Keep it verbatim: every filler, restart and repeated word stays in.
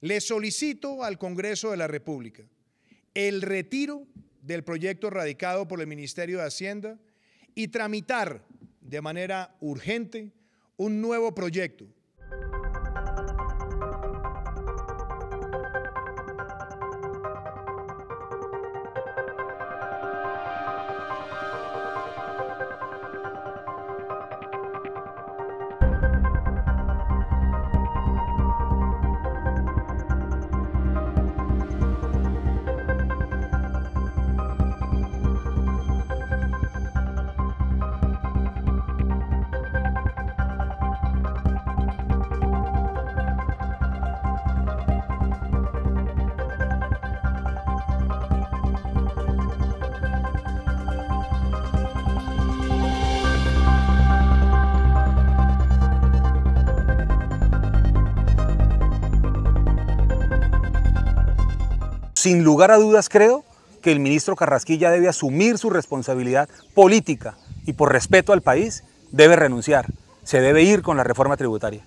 Le solicito al Congreso de la República el retiro del proyecto radicado por el Ministerio de Hacienda y tramitar de manera urgente un nuevo proyecto. Sin lugar a dudas creo que el ministro Carrasquilla debe asumir su responsabilidad política y por respeto al país debe renunciar, se debe ir con la reforma tributaria.